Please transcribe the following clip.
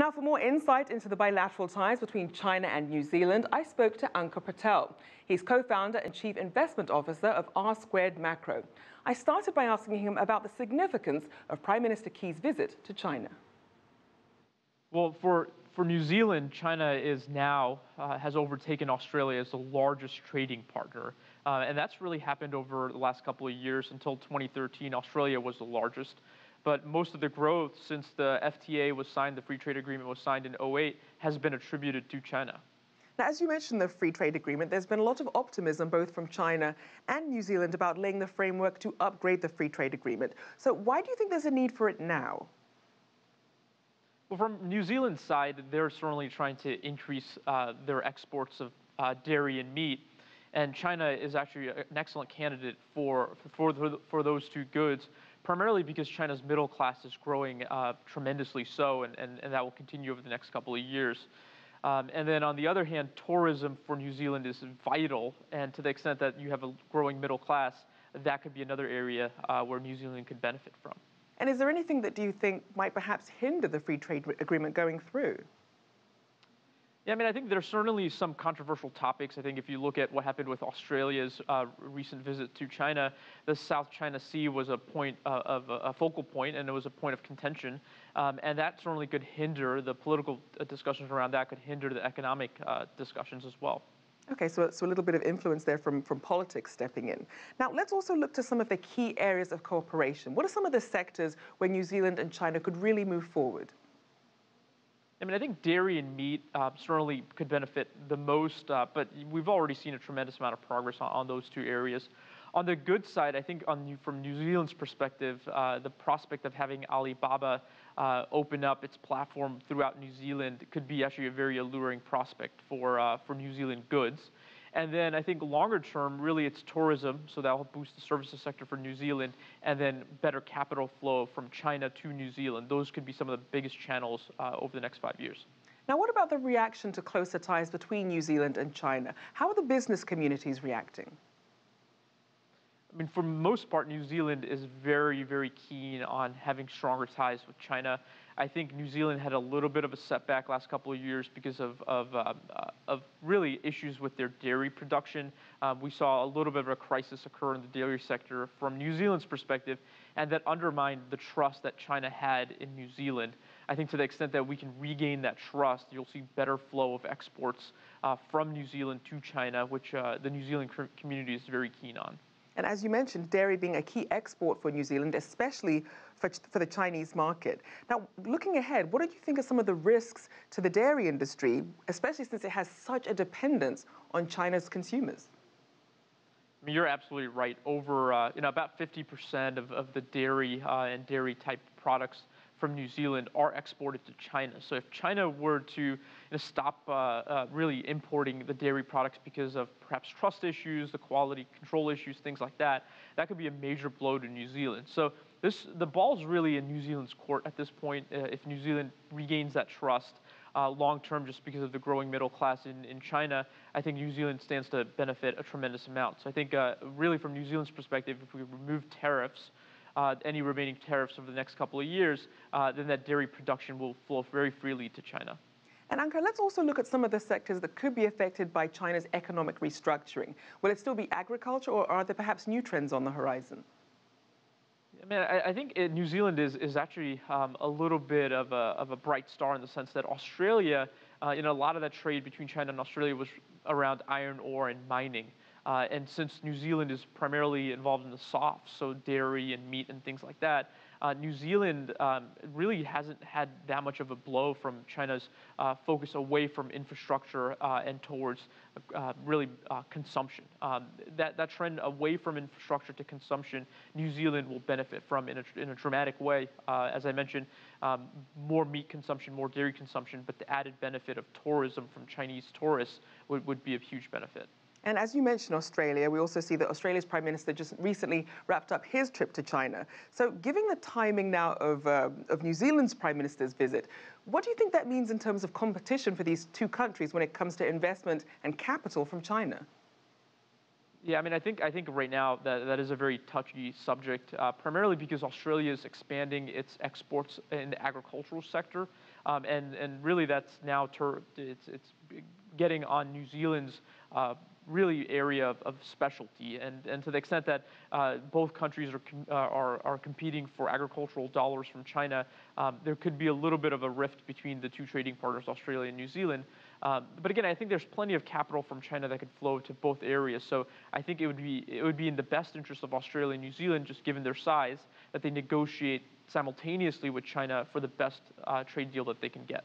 Now, for more insight into the bilateral ties between China and New Zealand, I spoke to Ankur Patel. He's co-founder and chief investment officer of R Squared Macro. I started by asking him about the significance of Prime Minister Key's visit to China. Well, for New Zealand, China is now, has overtaken Australia as the largest trading partner. And that's really happened over the last couple of years. Until 2013, Australia was the largest. But most of the growth since the FTA was signed, the free trade agreement was signed in 2008, has been attributed to China. Now, as you mentioned the free trade agreement, there's been a lot of optimism both from China and New Zealand about laying the framework to upgrade the free trade agreement. So why do you think there's a need for it now? Well, from New Zealand's side, they're certainly trying to increase their exports of dairy and meat. And China is actually an excellent candidate for those two goods, primarily because China's middle class is growing tremendously so, and that will continue over the next couple of years. And then on the other hand, tourism for New Zealand is vital, and to the extent that you have a growing middle class, that could be another area where New Zealand could benefit from. And is there anything that do you think might perhaps hinder the free trade agreement going through? Yeah, I mean, I think there's certainly some controversial topics. I think if you look at what happened with Australia's recent visit to China, the South China Sea was a point of a focal point, and it was a point of contention. And that certainly could hinder the political discussions around that, could hinder the economic discussions as well. Okay, so a little bit of influence there from politics stepping in. Now, let's also look to some of the key areas of cooperation. What are some of the sectors where New Zealand and China could really move forward? I mean, I think dairy and meat certainly could benefit the most, but we've already seen a tremendous amount of progress on those two areas. On the good side, I think from New Zealand's perspective, the prospect of having Alibaba open up its platform throughout New Zealand could be actually a very alluring prospect for New Zealand goods. And then I think longer term, really it's tourism, so that will boost the services sector for New Zealand, and then better capital flow from China to New Zealand. Those could be some of the biggest channels over the next 5 years. Now, what about the reaction to closer ties between New Zealand and China? How are the business communities reacting? I mean, for the most part, New Zealand is very, very keen on having stronger ties with China. I think New Zealand had a little bit of a setback last couple of years because of really issues with their dairy production. We saw a little bit of a crisis occur in the dairy sector from New Zealand's perspective, and that undermined the trust that China had in New Zealand. I think to the extent that we can regain that trust, you'll see better flow of exports from New Zealand to China, which the New Zealand community is very keen on. And as you mentioned, dairy being a key export for New Zealand, especially for the Chinese market. Now, looking ahead, what do you think are some of the risks to the dairy industry, especially since it has such a dependence on China's consumers? I mean, you're absolutely right. Over about 50% of the dairy and dairy-type products from New Zealand are exported to China. So if China were to stop really importing the dairy products because of perhaps trust issues, the quality control issues, things like that, that could be a major blow to New Zealand. So the ball's really in New Zealand's court at this point. If New Zealand regains that trust long term, just because of the growing middle class in China, I think New Zealand stands to benefit a tremendous amount. So I think really from New Zealand's perspective, if we remove tariffs, any remaining tariffs over the next couple of years, then that dairy production will flow very freely to China. And Ankur, let's also look at some of the sectors that could be affected by China's economic restructuring. Will it still be agriculture, or are there perhaps new trends on the horizon? I mean, I think New Zealand is actually a little bit of a bright star in the sense that Australia, a lot of that trade between China and Australia was around iron ore and mining. And since New Zealand is primarily involved in the softs, so dairy and meat and things like that, New Zealand really hasn't had that much of a blow from China's focus away from infrastructure and towards really consumption. That trend away from infrastructure to consumption, New Zealand will benefit from in a dramatic way. As I mentioned, more meat consumption, more dairy consumption, but the added benefit of tourism from Chinese tourists would be a huge benefit. And as you mentioned Australia, we also see that Australia's Prime Minister just recently wrapped up his trip to China. So given the timing now of New Zealand's Prime Minister's visit, what do you think that means in terms of competition for these two countries when it comes to investment and capital from China? Yeah, I mean, I think right now that is a very touchy subject, primarily because Australia is expanding its exports in the agricultural sector, and really that's now it's getting on New Zealand's really area of specialty, and to the extent that both countries are competing for agricultural dollars from China, there could be a little bit of a rift between the two trading partners, Australia and New Zealand. But again, I think there's plenty of capital from China that could flow to both areas. So I think it would be in the best interest of Australia and New Zealand, just given their size, that they negotiate simultaneously with China for the best trade deal that they can get.